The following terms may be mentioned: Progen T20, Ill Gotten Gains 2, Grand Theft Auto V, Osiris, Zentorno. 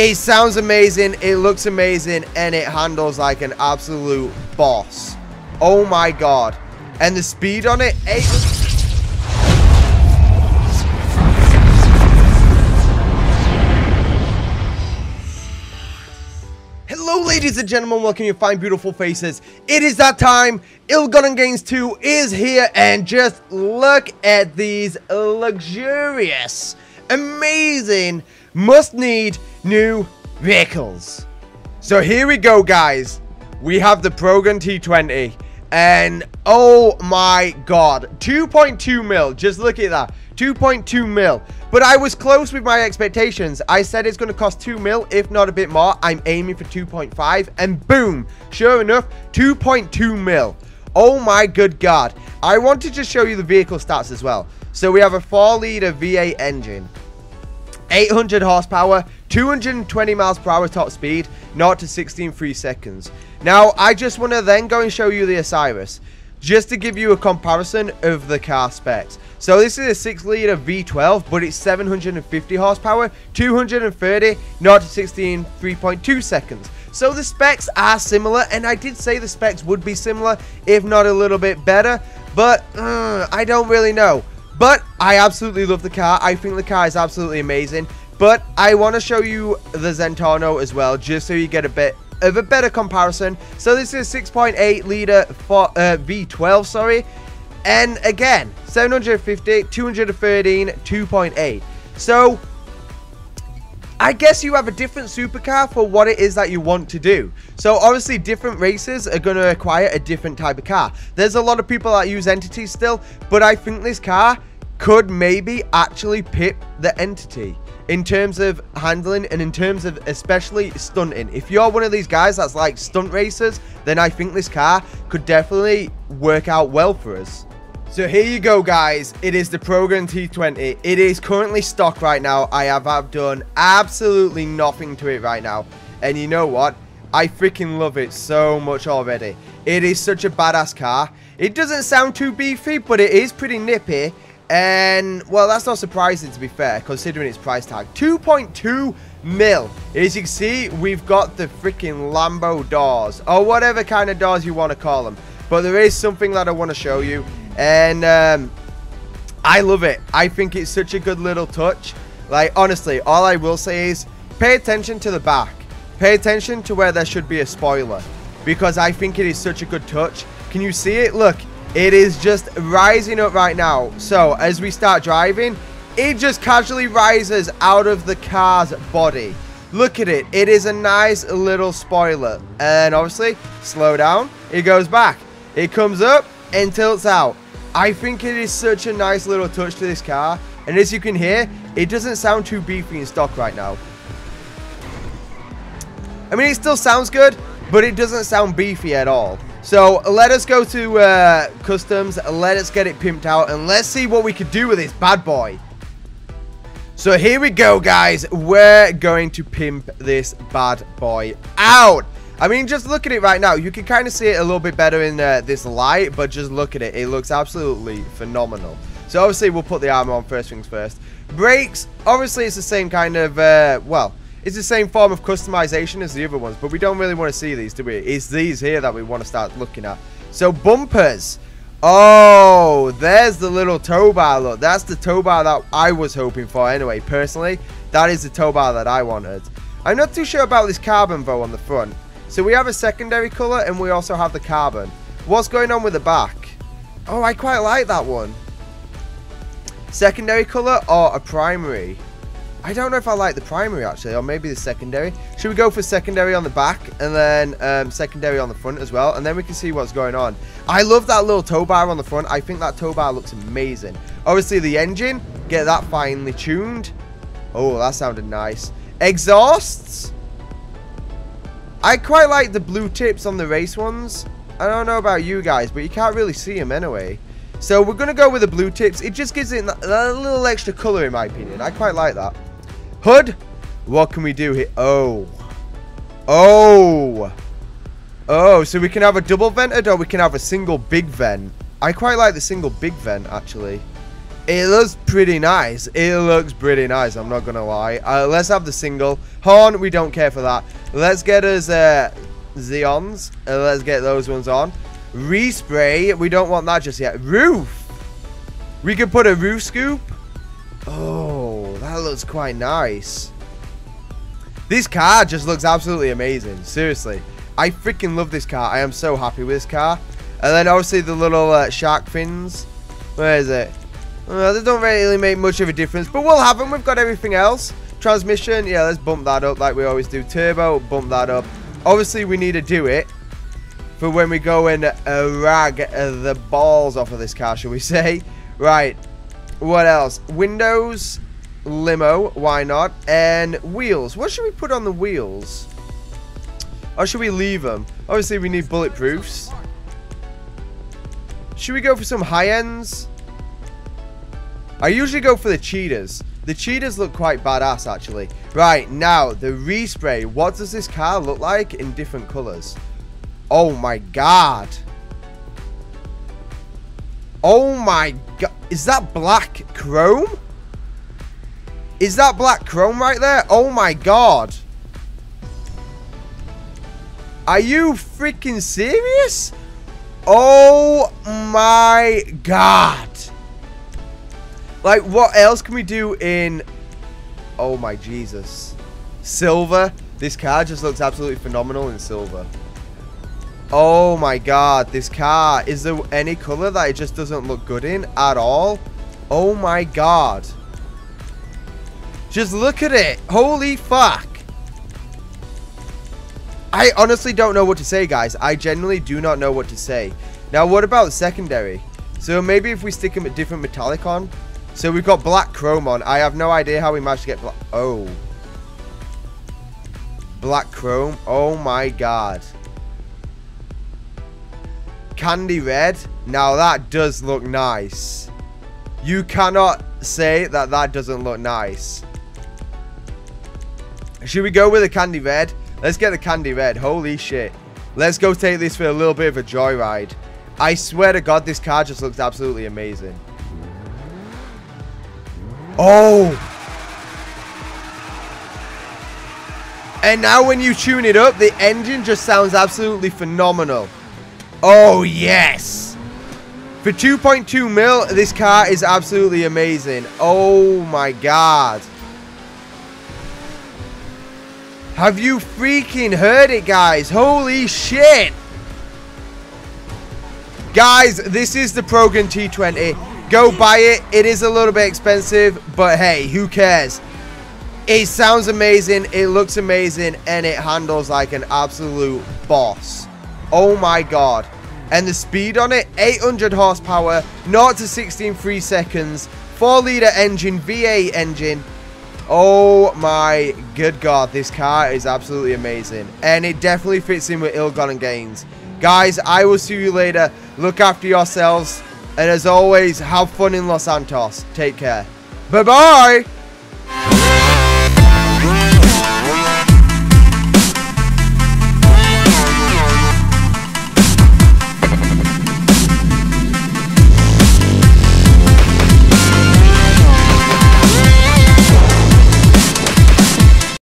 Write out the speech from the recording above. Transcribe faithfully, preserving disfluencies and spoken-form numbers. It sounds amazing, it looks amazing, and it handles like an absolute boss. Oh my god. And the speed on it, eight. Hello ladies and gentlemen, welcome to your fine beautiful faces. It is that time. Ill Gotten Gains two is here, and just look at these luxurious, amazing, must need new vehicles. So here we go guys, we have the Progen T twenty, and oh my god, two point two mil, just look at that, two point two mil. But I was close with my expectations. I said it's going to cost two mil, if not a bit more. I'm aiming for two point five, and boom, sure enough, two point two mil. Oh my good god. I want to just show you the vehicle stats as well. So we have a four liter V eight engine, eight hundred horsepower, two hundred twenty miles per hour top speed, zero to sixty in three seconds. Now, I just want to then go and show you the Osiris, just to give you a comparison of the car specs. So this is a six liter V twelve, but it's seven hundred fifty horsepower, two hundred thirty, zero to sixty in three point two seconds. So the specs are similar, and I did say the specs would be similar, if not a little bit better, but uh, I don't really know. But I absolutely love the car. I think the car is absolutely amazing. But I want to show you the Zentorno as well, just so you get a bit of a better comparison. So this is six point eight liter for, uh, V twelve, sorry. And again, seven hundred fifty, two hundred thirteen, two point eight. So I guess you have a different supercar for what it is that you want to do. So obviously different races are going to require a different type of car. There's a lot of people that use entities still, but I think this car could maybe actually pip the entity in terms of handling and in terms of especially stunting. If you're one of these guys that's like stunt racers, then I think this car could definitely work out well for us. So here you go guys, it is the Progen T twenty. It is currently stock right now. I have, have done absolutely nothing to it right now. And you know what? I freaking love it so much already. It is such a badass car. It doesn't sound too beefy, but it is pretty nippy. And, well, that's not surprising to be fair, considering its price tag. two point two mil. As you can see, we've got the freaking Lambo doors, or whatever kind of doors you want to call them. But there is something that I want to show you. And um, I love it. I think it's such a good little touch. Like, honestly, all I will say is pay attention to the back. Pay attention to where there should be a spoiler, because I think it is such a good touch. Can you see it? Look, it is just rising up right now. So as we start driving, it just casually rises out of the car's body. Look at it. It is a nice little spoiler. And obviously, slow down. It goes back. It comes up and tilts out. I think it is such a nice little touch to this car, and as you can hear, it doesn't sound too beefy in stock right now. I mean, it still sounds good, but it doesn't sound beefy at all. So let us go to uh, customs, let us get it pimped out, and let's see what we could do with this bad boy. So here we go guys, we're going to pimp this bad boy out. I mean, just look at it right now. You can kind of see it a little bit better in uh, this light, but just look at it. It looks absolutely phenomenal. So, obviously, we'll put the armor on first things first. Brakes, obviously, it's the same kind of, uh, well, it's the same form of customization as the other ones, but we don't really want to see these, do we? It's these here that we want to start looking at. So, bumpers. Oh, there's the little tow bar, look. That's the tow bar that I was hoping for anyway. Personally, that is the tow bar that I wanted. I'm not too sure about this carbon, though, on the front. So we have a secondary colour, and we also have the carbon. What's going on with the back? Oh, I quite like that one. Secondary colour or a primary? I don't know if I like the primary, actually, or maybe the secondary. Should we go for secondary on the back, and then um, secondary on the front as well? And then we can see what's going on. I love that little tow bar on the front. I think that tow bar looks amazing. Obviously, the engine, get that finely tuned. Oh, that sounded nice. Exhausts? I quite like the blue tips on the race ones. I don't know about you guys, but you can't really see them anyway. So we're going to go with the blue tips. It just gives it a little extra colour in my opinion. I quite like that. Hood. What can we do here? Oh. Oh. Oh, so we can have a double vented or we can have a single big vent. I quite like the single big vent, actually. It looks pretty nice. It looks pretty nice, I'm not gonna lie. Uh, let's have the single. Horn, we don't care for that. Let's get us uh, Xeons. Uh, let's get those ones on. Respray, we don't want that just yet. Roof. We could put a roof scoop. Oh, that looks quite nice. This car just looks absolutely amazing. Seriously. I freaking love this car. I am so happy with this car. And then obviously the little uh, shark fins. Where is it? Uh, they don't really make much of a difference, but we'll have them. We've got everything else. Transmission, yeah, let's bump that up like we always do. Turbo, bump that up. Obviously, we need to do it for when we go and uh, rag uh, the balls off of this car, shall we say? Right, what else? Windows, limo, why not? And wheels. What should we put on the wheels? Or should we leave them? Obviously, we need bulletproofs. Should we go for some high ends? I usually go for the cheetahs. The cheetahs look quite badass, actually. Right, now, the respray. What does this car look like in different colors? Oh, my God. Oh, my God. Is that black chrome? Is that black chrome right there? Oh, my God. Are you freaking serious? Oh, my God. Like, what else can we do in... Oh, my Jesus. Silver. This car just looks absolutely phenomenal in silver. Oh, my God. This car. Is there any color that it just doesn't look good in at all? Oh, my God. Just look at it. Holy fuck. I honestly don't know what to say, guys. I genuinely do not know what to say. Now, what about secondary? So, maybe if we stick a different metallic on... So we've got black chrome on. I have no idea how we managed to get black. Oh. Black chrome. Oh my God. Candy red. Now that does look nice. You cannot say that that doesn't look nice. Should we go with the candy red? Let's get the candy red. Holy shit. Let's go take this for a little bit of a joyride. I swear to God, this car just looks absolutely amazing. Oh! And now when you tune it up, the engine just sounds absolutely phenomenal. Oh, yes! For two point two mil, this car is absolutely amazing. Oh, my God. Have you freaking heard it, guys? Holy shit! Guys, this is the Progen T twenty. Go buy it. It is a little bit expensive, but hey, who cares? It sounds amazing, it looks amazing, and it handles like an absolute boss. Oh my God. And the speed on it, eight hundred horsepower, zero to sixty in three seconds, four litre engine, V eight engine. Oh my good God, this car is absolutely amazing. And it definitely fits in with Ill Gotten Gains. Guys, I will see you later. Look after yourselves. And as always, have fun in Los Santos. Take care. Bye-bye!